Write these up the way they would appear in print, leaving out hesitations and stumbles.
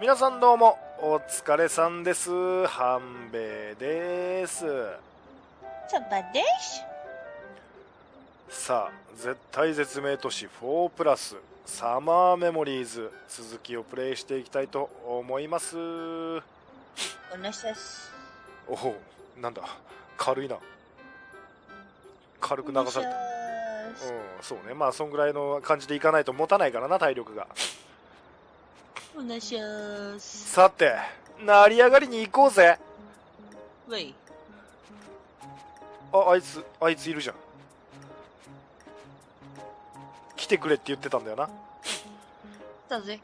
皆さんどうもお疲れさんです。半兵衛です。そばです。さあ、絶体絶命都市4プラスサマーメモリーズ、続きをプレイしていきたいと思います。お願いします。おお、なんだ軽いな。軽く流された。うん、そうね。まあそんぐらいの感じでいかないと持たないからな、体力が。お願いします。さて、成り上がりに行こうぜ。ウェイ。あ、あいついるじゃん。来てくれって言ってたんだよな。だぜ。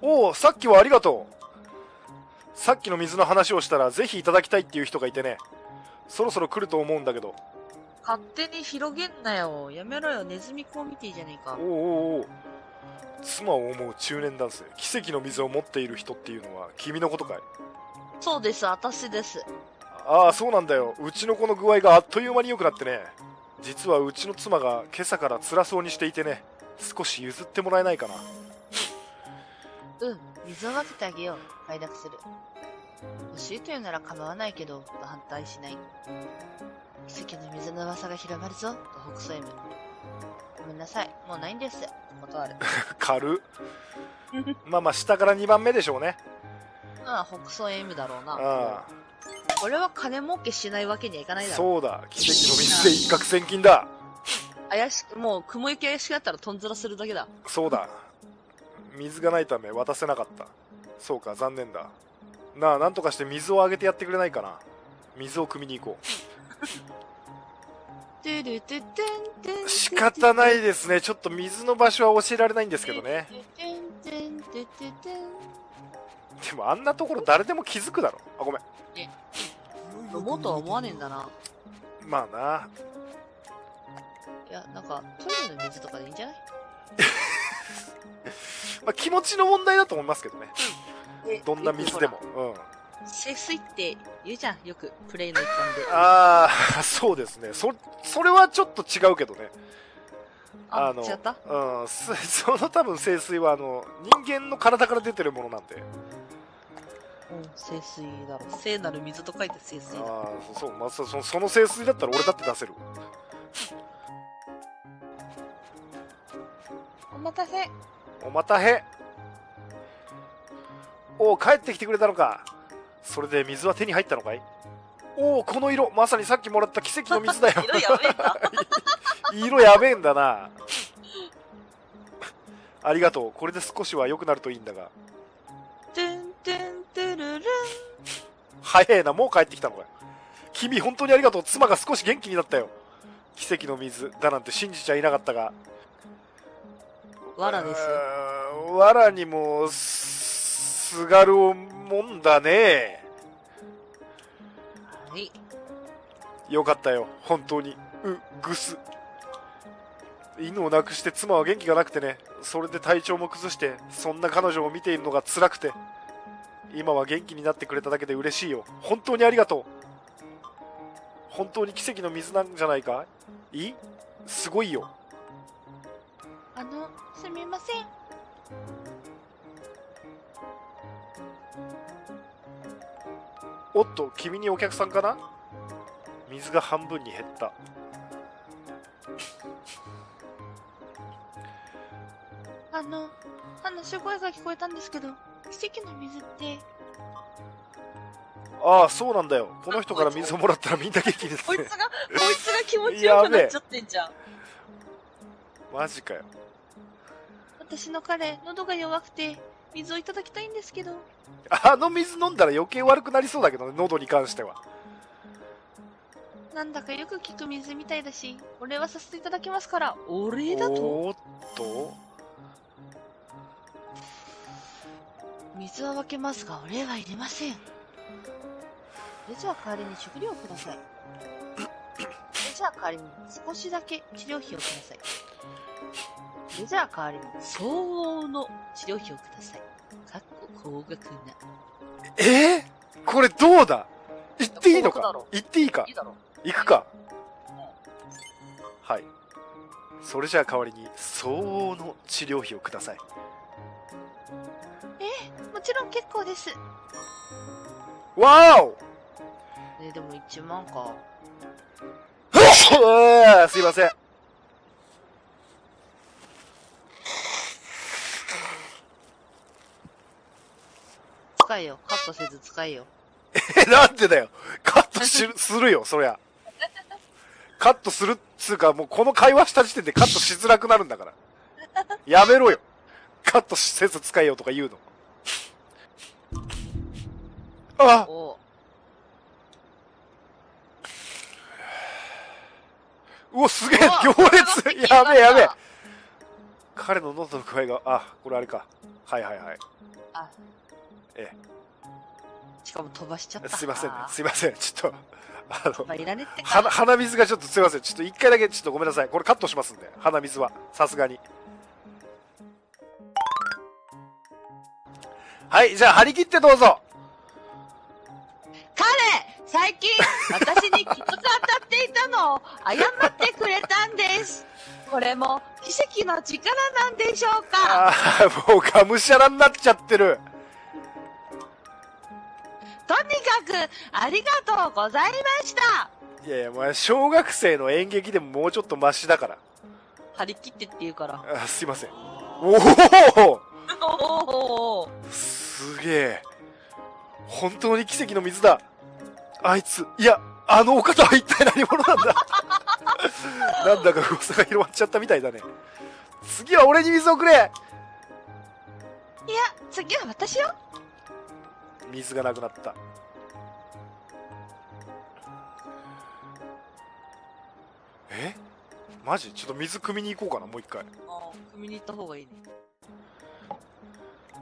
おお、さっきはありがとう。さっきの水の話をしたら、ぜひいただきたいっていう人がいてね。そろそろ来ると思うんだけど。勝手に広げんなよ。やめろよ、ネズミコミティじゃねえか。おうおうおう。妻を思う中年男性、奇跡の水を持っている人っていうのは君のことかい？そうです、私です。ああ、そうなんだよ。うちの子の具合があっという間に良くなってね。実はうちの妻が今朝から辛そうにしていてね、少し譲ってもらえないかな。うん、水を分けてあげよう。快諾する。欲しいというなら構わないけど、と反対しない。奇跡の水の噂が広まるぞ、と北斎む。ごめんなさい、もうないんです、断る。軽まあまあ下から2番目でしょうね。ああ、北総 M だろうな。ああ、これは金儲けしないわけにはいかないだろ。そうだ、奇跡の水で一攫千金だ。怪しく、もう雲行き怪しくなったらとんずらするだけだ。そうだ、水がないため渡せなかった。そうか、残念だな。あ、なんとかして水をあげてやってくれないかな。水を汲みに行こう。仕方ないですね。ちょっと水の場所は教えられないんですけどね。でもあんなところ誰でも気づくだろ。あ、ごめん。飲もうとは思わねえんだな。まあな。いや、なんかトイレの水とかでいいんじゃない？まあ気持ちの問題だと思いますけどね。どんな水でも。うん。聖水って言うじゃん、よくプレイの一環で。ああ、そうですね。それはちょっと違うけどね。違った？うん、その多分聖水は人間の体から出てるものなんで。うん、聖水だろ。聖なる水と書いて聖水だ。ああ、そう、まあその聖水だったら俺だって出せる。お待たせ。お待たせ。おお、帰ってきてくれたのか。それで水は手に入ったのかい？おお、この色、まさにさっきもらった奇跡の水だよ。色やべえんだ。色やべえんだな。ありがとう、これで少しは良くなるといいんだが。早いな、もう帰ってきたのかい。君、本当にありがとう。妻が少し元気になったよ。奇跡の水だなんて信じちゃいなかったが。わらですよ。わらにもすがるをもんだね。はい。よかったよ、本当に。ぐす。犬を亡くして妻は元気がなくてね。それで体調も崩して、そんな彼女を見ているのが辛くて。今は元気になってくれただけで嬉しいよ。本当にありがとう。本当に奇跡の水なんじゃないかい？すごいよ。すみません。おっと、君にお客さんかな？水が半分に減った。話し声が聞こえたんですけど、奇跡の水って。ああ、そうなんだよ。この人から水をもらったらみんな元気ですね。こいつが気持ちよくなっちゃってんじゃん。マジかよ。私の彼、喉が弱くて。水をいただきたいんですけど。あの水飲んだら余計悪くなりそうだけどね、喉に関しては。なんだかよく聞く水みたいだし、お礼はさせていただきますから。お礼だと？おっと、水は分けますがお礼はいれません。それじゃあ代わりに食料をください。それじゃあ代わりに少しだけ治療費をください。それじゃあ代わりに相応の治療費をください。かっこ高額な。これどうだ？言っていいのか？言っていいか？行くか？はい。それじゃあ代わりに相応の治療費をください。ちろん結構です。わお。ね、でも1万か。すいません。使えよ、カットせず使えよ。なんでだよ。カットするよ、そりゃ。カットするっつうか、もうこの会話した時点でカットしづらくなるんだから。やめろよ。カットせず使えよとか言うの。あっ。うお、すげえ行列。やべえやべえ。彼の喉の具合が、あ、これあれか。はいはいはい。あ、ええ。しかも飛ばしちゃった。すいませんね。すいません。ちょっと。鼻水がちょっとすいません、ちょっと1回だけちょっとごめんなさい、これカットしますんで、鼻水はさすがに。はい、じゃあ張り切ってどうぞ。彼最近私にきつく当たっていたのを謝ってくれたんです。これも奇跡の力なんでしょうか。ああ、もうがむしゃらになっちゃってる。とにかくありがとうございました。いやいや、まあ小学生の演劇でももうちょっとマシだから。張り切ってって言うから。あ、すいません。おおすげえ、本当に奇跡の水だ。あいつ、いや、あのお方は一体何者なんだ。なんだか噂が広まっちゃったみたいだね。次は俺に水をくれ。いや、次は私よ。水がなくなった。え、マジ？ちょっと水汲みに行こうかな、もう一回。ああ、汲みに行った方がいいね。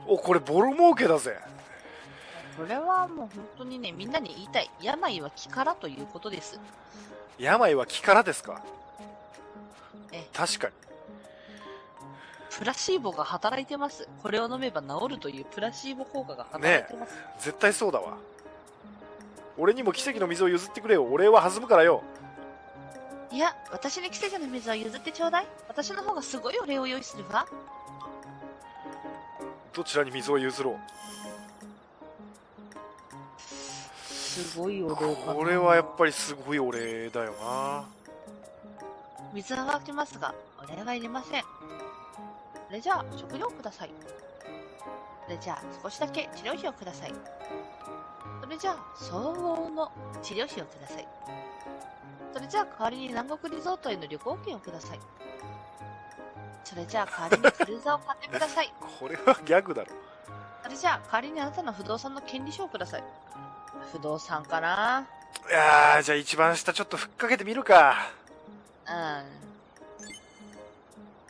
お、これボロ儲けだぜ。これはもう本当にね、みんなに言いたい。病は気からということです。病は気からですか。え、確かにプラシーボが働いてます。これを飲めば治るというプラシーボ効果が働いてます。ねえ、絶対そうだわ。俺にも奇跡の水を譲ってくれよ。お礼は弾むからよ。いや、私に奇跡の水は譲ってちょうだい。私の方がすごいお礼を用意するわ。どちらに水を譲ろう。すごいお礼かな。これはやっぱりすごいお礼だよな。水は沸きますが、お礼はいりません。それじゃあ食料ください。それじゃあ少しだけ治療費をください。それじゃあ相応の治療費をください。それじゃあ代わりに南国リゾートへの旅行券をください。それじゃあ代わりにクルーザーを買ってください。これはギャグだろ。それじゃあ代わりにあなたの不動産の権利書をください。不動産かな。いやー、じゃあ一番下ちょっとふっかけてみるか。うん。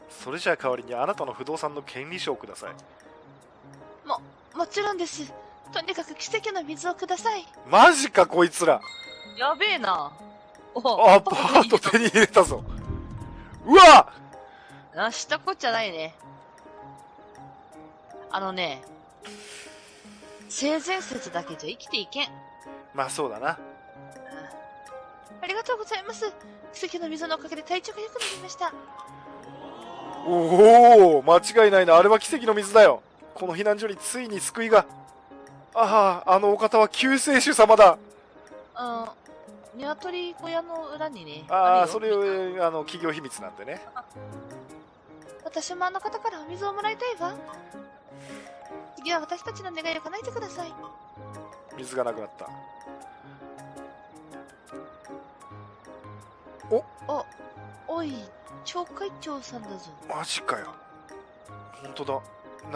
それじゃあ代わりにあなたの不動産の権利書をください。もちろんです。とにかく奇跡の水をください。マジか、こいつらやべえな。アパート手に入れたぞ。うわっ、知ったこっちゃないね。あのね、性善説だけじゃ生きていけん。まあそうだな。ありがとうございます。奇跡の水のおかげで体調が良くなりました。おお、間違いないな。あれは奇跡の水だよ。この避難所についに救いが。ああ、あのお方は救世主様だ。うん、鶏小屋の裏にね。ああ、それを企業秘密なんでね。私もあの方からお水をもらいたいわ。次は私たちの願いを叶えてください。水がなくなった。おい、町会長さんだぞ。マジかよ。ほんとだ。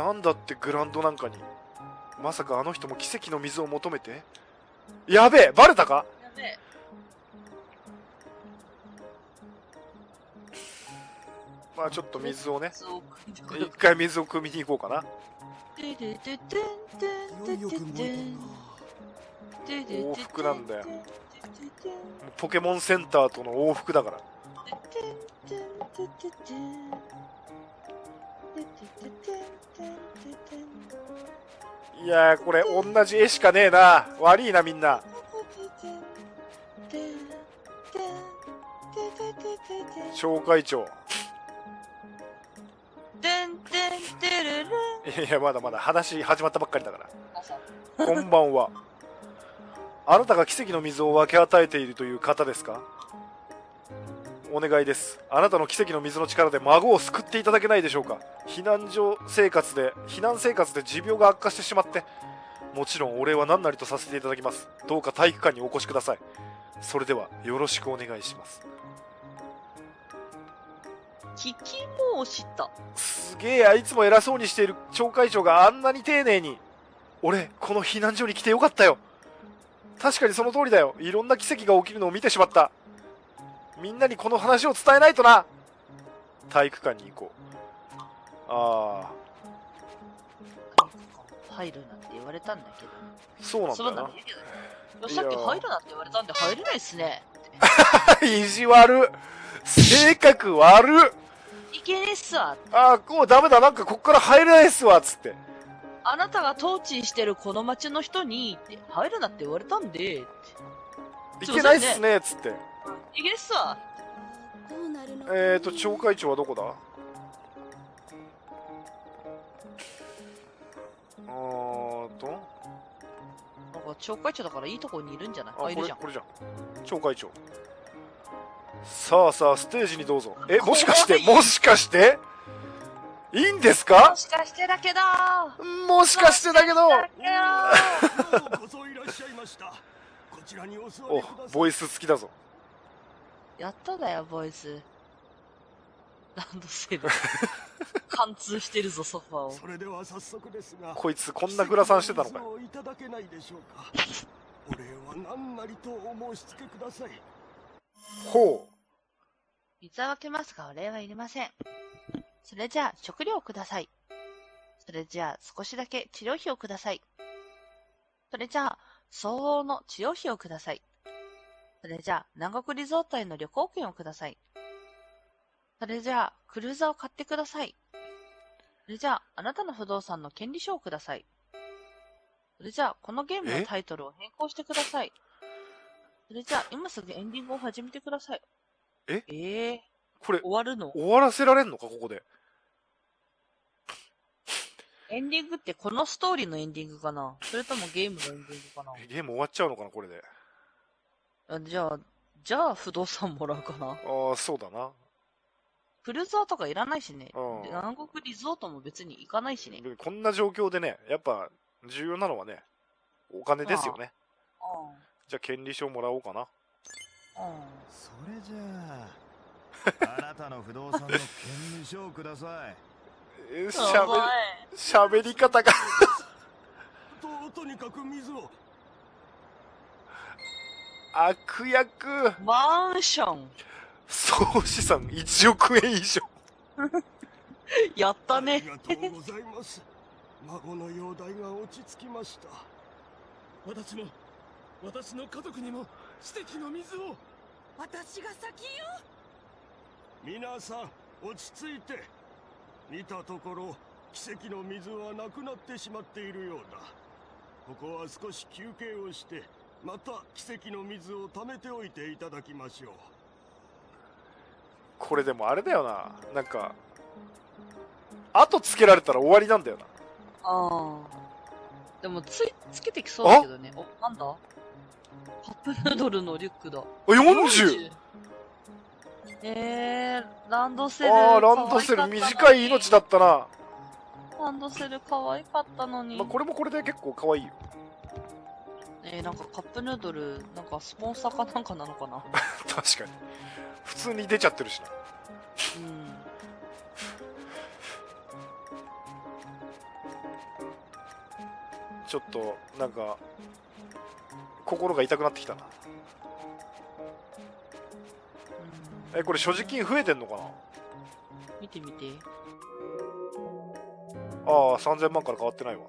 なんだってグランドなんかに。まさかあの人も奇跡の水を求めて。やべえ、バレたか。やべえ。まあちょっと水をね、一回水を汲みに行こうかな。往復なんだよ。ポケモンセンターとの往復だから。いやー、これ同じ絵しかねえな。悪いな、みんな。町会長。いや、まだまだ話始まったばっかりだから。こんばんは。あなたが奇跡の水を分け与えているという方ですか？お願いです。あなたの奇跡の水の力で孫を救っていただけないでしょうか？避難生活で持病が悪化してしまって。もちろんお礼は何なりとさせていただきます。どうか体育館にお越しください。それではよろしくお願いします。聞き申した。すげえ、あいつも偉そうにしている町会長があんなに丁寧に。俺、この避難所に来てよかったよ。確かにその通りだよ。いろんな奇跡が起きるのを見てしまった。みんなにこの話を伝えないとな。体育館に行こう。ああ。入るなって言われたんだけど、そうなんだな。さっき入るなって言われたんで入れないっすね。意地悪、性格悪。いけねっすわ。ああ、もうダメだ。なんかこっから入れないっすわっつって。あなたが統治してるこの町の人にって入るなって言われたんで。いけないっすねっつって。いけっすわ。町会長はどこだ？なんか町会長だからいいとこにいるんじゃない？あ、いるじゃん。これじゃん。町会長。さあさあ、ステージにどうぞ。え、もしかして、もしかしていいんですか？もしかしてだけど。もしかしてだけど。お、ボイス好きだぞ。やっとだよ、ボイス。ランドセル貫通してるぞ、ソファを。それでは早速ですが、こいつこんなグラサンしてたのかよ。お礼は何なりとお申し付けください。ほう。水は分けますがお礼はいりません。それじゃあ食料をください。それじゃあ少しだけ治療費をください。それじゃあ相応の治療費をください。それじゃあ南国リゾートへの旅行券をください。それじゃあ、クルーザーを買ってください。それじゃあ、あなたの不動産の権利書をください。それじゃあ、このゲームのタイトルを変更してください。それじゃあ、今すぐエンディングを始めてください。これ、終わるの？終わらせられんのか、ここで。エンディングってこのストーリーのエンディングかな？それともゲームのエンディングかな？ゲーム終わっちゃうのかな、これで。じゃあ、不動産もらうかな。ああ、そうだな。クルーザーとかいらないしね、南国リゾートも別に行かないしね。こんな状況でね、やっぱ重要なのはね、お金ですよね。じゃあ、権利書もらおうかな。それじゃあ、あなたの不動産の権利書をください。しゃべり方がとにかく水を。悪役。マンション。総資産1億円以上。やったね。ありがとうございます。孫の容体が落ち着きました。私も、私の家族にも、奇跡の水を。私が先よ。皆さん、落ち着いて。見たところ、奇跡の水はなくなってしまっているようだ。ここは少し休憩をして、また奇跡の水を貯めておいていただきましょう。これでもあれだよな、なんか後つけられたら終わりなんだよな。でもつけてきそうだけどね。なんだ、カップヌードルのリュックだ。40。ランドセル。ランドセル短い命だったな。ランドセル可愛かったのに、まあ、これもこれで結構可愛いよ。なんかカップヌードル、なんかスポンサーかなんかなのかな。確かに普通に出ちゃってるしな。ちょっとなんか心が痛くなってきたな。これ所持金増えてんのかな。見て見て。ああ、3000万から変わってないわ。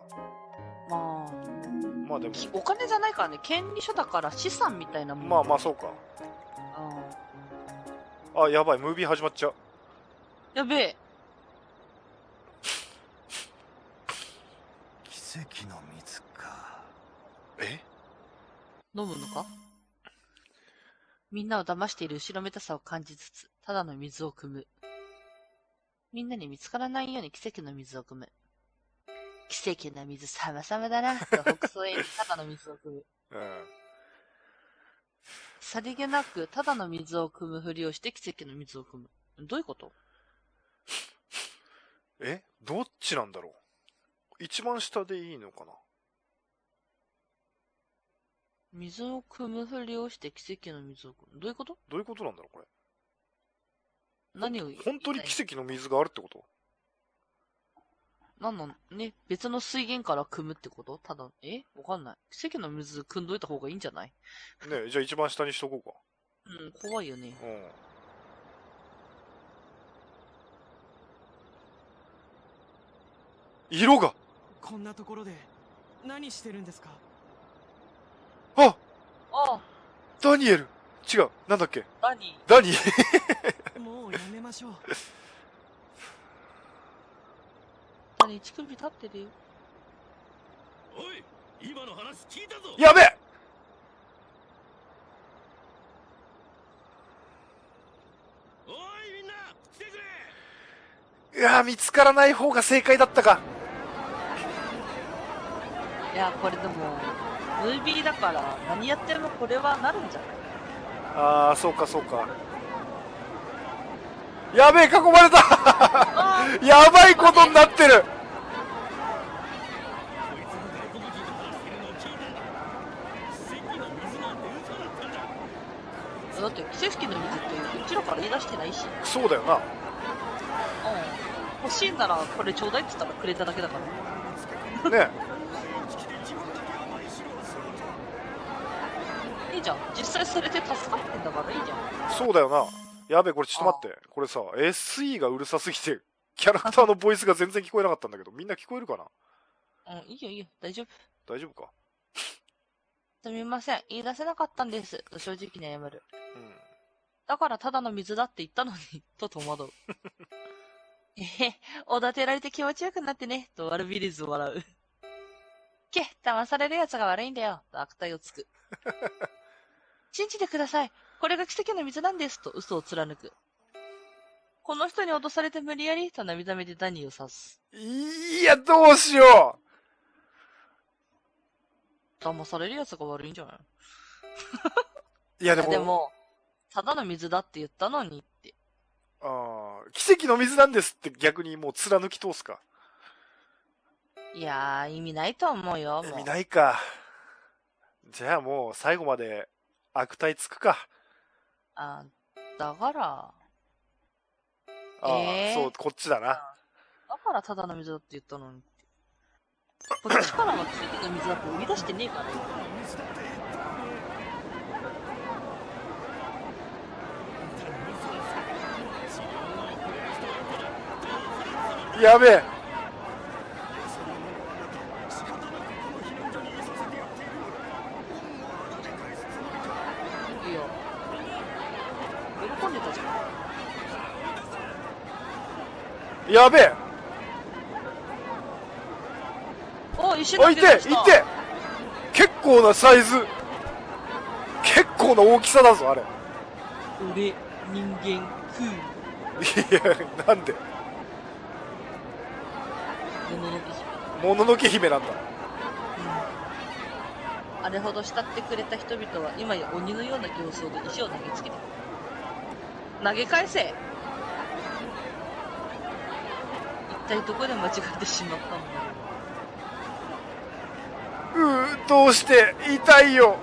まあでもお金じゃないからね、権利書だから資産みたいなもん。まあそうか。あ、やばい、ムービー始まっちゃう。やべえ。奇跡の水か。飲むのか。みんなを騙している後ろめたさを感じつつ、ただの水を汲む。みんなに見つからないように奇跡の水を汲む。奇跡の水様々だなと北総園にただの水を汲む。うん、さりげなくただの水を汲むふりをして奇跡の水を汲む。どういうこと？え、どっちなんだろう。一番下でいいのかな。水を汲むふりをして奇跡の水を汲む。どういうこと？どういうことなんだろうこれ。何を、本当に奇跡の水があるってこと？なんなんね、別の水源から汲むってこと？ただ、え、わかんない。奇跡の水汲んどいた方がいいんじゃない？ねえ、じゃあ一番下にしとこうか。うん、怖いよね。うん。色が、こんなところで何してるんですか？ああ、ダニエル、違う、なんだっけ、ダニもうやめましょう。ダニ、乳首立ってるよ。おい、今の話聞いたぞ。やべえ、おいみんな来てくれ。いやー、見つからない方が正解だったか。いやー、これでもムービーだから何やってもこれはなるんじゃない？ああ、そうかそうか。やべえ、囲まれた。やばいことになってる。だって奇跡の水ってうちらから言い出してないし。そうだよな。うん、欲しいならこれちょうだいって言ったらくれただけだからね。えいいじゃん、実際それで助かってんだからいいじゃん。そうだよな。やべえ、これちょっと待って、これさ SE がうるさすぎてキャラクターのボイスが全然聞こえなかったんだけど、みんな聞こえるかな？うん、いいよいいよ、大丈夫大丈夫か。すみません、言い出せなかったんですと正直に謝る。うん、だからただの水だって言ったのにと戸惑う。おだてられて気持ちよくなってねと悪びれず笑う。けっ、騙されるやつが悪いんだよと悪態をつく。信じてください。これが奇跡の水なんですと嘘を貫く。この人に脅されて無理やりと涙目でダニーを刺す。いや、どうしよう。騙されるやつが悪いんじゃない？いや、でも、ただの水だって言ったのにって。ああ、奇跡の水なんですって逆にもう貫き通すか。いやー、意味ないと思うよ。意味ないか。じゃあもう最後まで悪態つくか。あ、だから。ああ、そう、こっちだな。だからただの水だって言ったのに。こっちからは奇跡の水だって生み出してねえから。やべえ。やべえ。お、一緒にいて、いて。結構なサイズ、結構な大きさだぞあれ。俺人間食う。いや、なんでもののけ姫なんだ、うん、あれほど慕ってくれた人々は今や鬼のような形相で石を投げつけてくる。投げ返せ。一体どこで間違えてしまったんだろう。どうして痛いよ。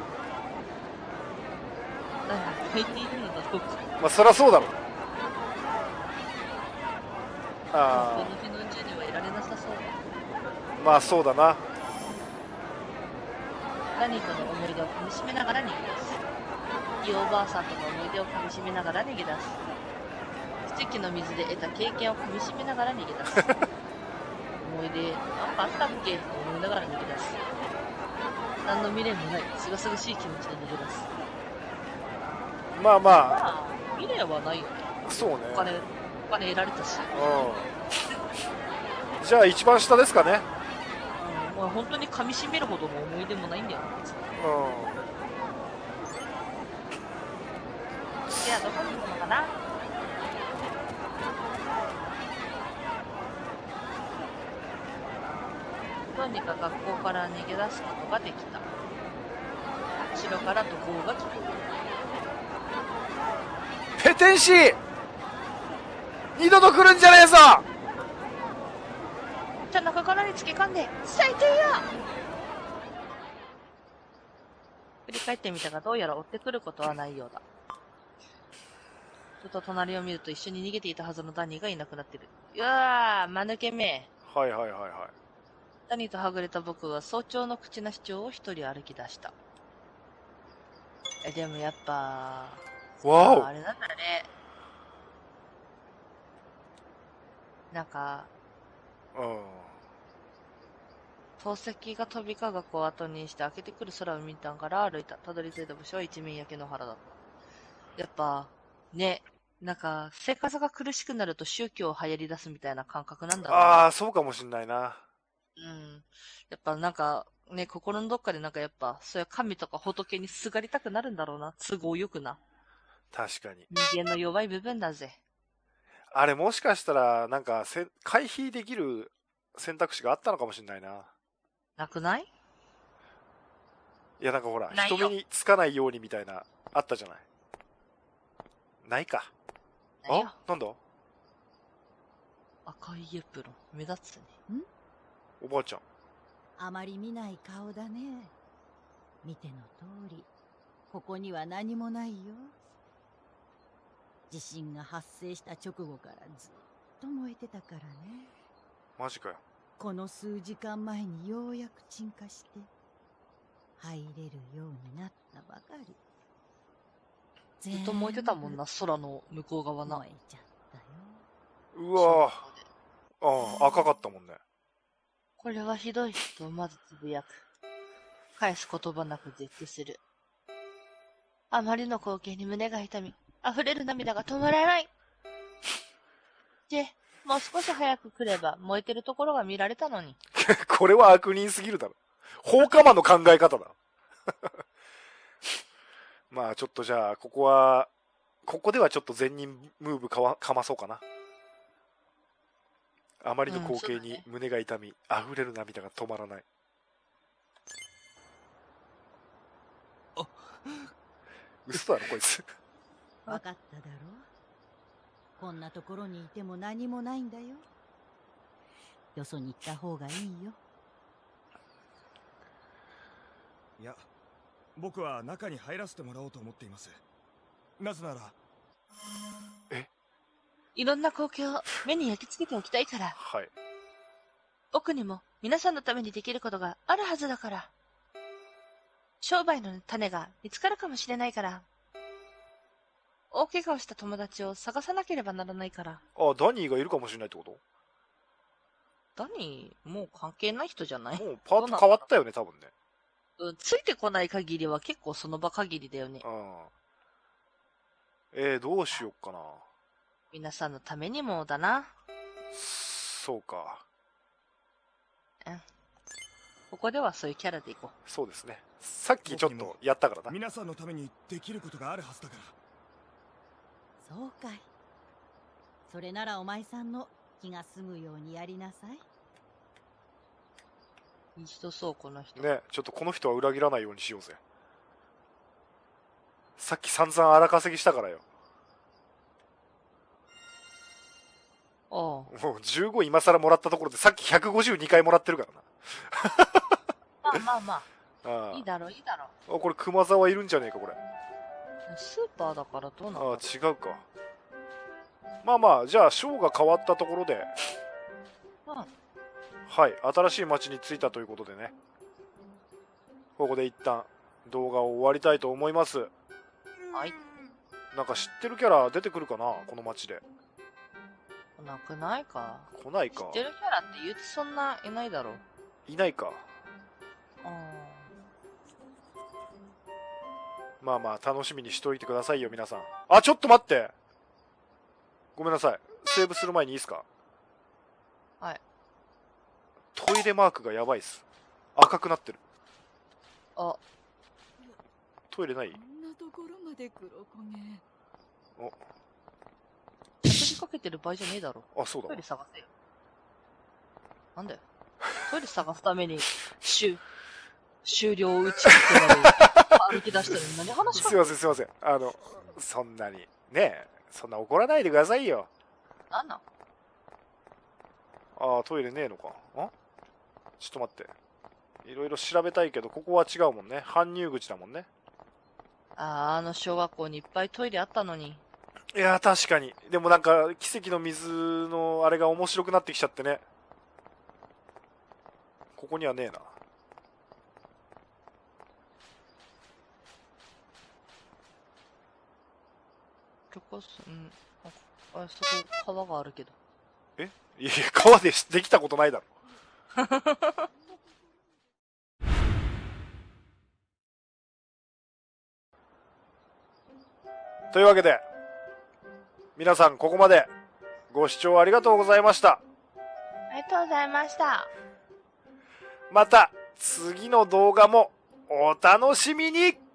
泣いているのだろうか。まあそりゃそうだろう。ああ、この日のうちにはいられなさそうだ。まあそうだな。何との思い出をかみしめながら逃げ出す。いいおばあさんとの思い出をかみしめながら逃げ出す。奇跡の水で得た経験をかみしめながら逃げ出す。思い出なんかあったっけと思いながら逃げ出す。何の未練もないすがすがしい気持ちで逃げ出す。まあまあ未練はないよね。そうね、お金得られたし。じゃあ一番下ですかね。まあ本当にかみしめるほどの思い出もないんだよな。次はどこに行くのかな。何でか学校から逃げ出すことができた。城から怒号が聞こえた。ペテンシー、二度と来るんじゃねえぞ。田中からにつけ込んで最低や。振り返ってみたが、どうやら追ってくることはないようだ。ちょっと隣を見ると、一緒に逃げていたはずのダニーがいなくなってる。うわー、間抜けめ。はいはいはいはい。ダニーとはぐれた僕は早朝の口なし町を一人歩き出した。でもやっぱ、あれなんだね。なんか、投石が飛び火学を後にして開けてくる空を見たんから歩いた。たどり着いた場所は一面焼け野原だった。やっぱ、ね、なんか、生活が苦しくなると宗教を流行り出すみたいな感覚なんだろうな。ああ、そうかもしんないな。うん。やっぱなんか、ね、心のどっかでなんかやっぱ、そういう神とか仏にすがりたくなるんだろうな。都合よくな。確かに。人間の弱い部分だぜ。あれもしかしたら、なんか回避できる選択肢があったのかもしんないな。なくない？いやなんかほら、人目につかないようにみたいな、あったじゃない。ないか。あ、なんだ？赤いエプロン、目立つね。ん？おばあちゃん。あまり見ない顔だね。見ての通り、ここには何もないよ。地震が発生した直後からずっと燃えてたからね。マジかよ。この数時間前にようやく鎮火して、入れるようになったばかり。ずっと燃えてたもんな、空の向こう側な。燃えちゃったよ。うわぁ。ああ、赤かったもんね。これはひどいとまずつぶやく。返す言葉なく絶句する。あまりの光景に胸が痛み、溢れる涙が止まらない。で、もう少し早く来れば燃えてるところが見られたのに。これは悪人すぎるだろ。放火魔の考え方だ。まあちょっとじゃあ、ここではちょっと善人ムーブかまそうかな。あまりの光景に胸が痛み、溢れる涙が止まらない。あ、嘘だろ、こいつ。わかっただろう。こんなところにいても何もないんだよ。よそに行った方がいいよ。いや、僕は中に入らせてもらおうと思っています。なぜなら、いろんな光景を目に焼き付けておきたいから。はい。僕にも皆さんのためにできることがあるはずだから。商売の種が見つかるかもしれないから。大怪我をした友達を探さなければならないから。ああ、ダニーがいるかもしれないってこと？ダニー、もう関係ない人じゃない？もうパート変わったよね、多分ね。うん、ついてこない限りは結構その場限りだよね。うん。どうしよっかな。皆さんのためにもだな。そうか。うん。ここではそういうキャラでいこう。そうですね。さっきちょっとやったからな。皆さんのためにできることがあるはずだから。そうかい。それならお前さんの気が済むようにやりなさい。いい人そう、この人。ね、ちょっとこの人は裏切らないようにしようぜ。さっき散々荒稼ぎしたからよ。もう15今更もらったところで、さっき152回もらってるからな。まあまあまあ。いいだろう、いいだろう。あ、これ熊沢いるんじゃねえか、これ。スーパーだからどうなの？ああ、違うか。まあまあ、じゃあ、ショーが変わったところで。うん。はい、新しい町に着いたということでね、ここで一旦動画を終わりたいと思います。はい。なんか知ってるキャラ出てくるかな、この町で。来なくないか。来ないか。知ってるキャラって言うとそんないないだろう。いないか。まあまあ楽しみにしといてくださいよ皆さん。あ、ちょっと待って、ごめんなさい、セーブする前にいいですか。はい。トイレマークがやばいっす。赤くなってる。あ、トイレない？こんなところまで黒焦げ。あ、喋りかけてる場合じゃねえだろ。あ、そうだ。トイレ探せよ。なんだよ。トイレ探すために終了打ち歩き出してるのに何話か。すいませんすいません、そんなにねそんな怒らないでくださいよ。なんなん。ああトイレねえのか。あちょっと待っていろいろ調べたいけどここは違うもんね、搬入口だもんね。あああの小学校にいっぱいトイレあったのに。いや確かに。でもなんか奇跡の水のあれが面白くなってきちゃってね。ここにはねえな。うん、あそこ川があるけど。えいや川でできたことないだろ。というわけで皆さんここまでご視聴ありがとうございました。ありがとうございました。また次の動画もお楽しみに。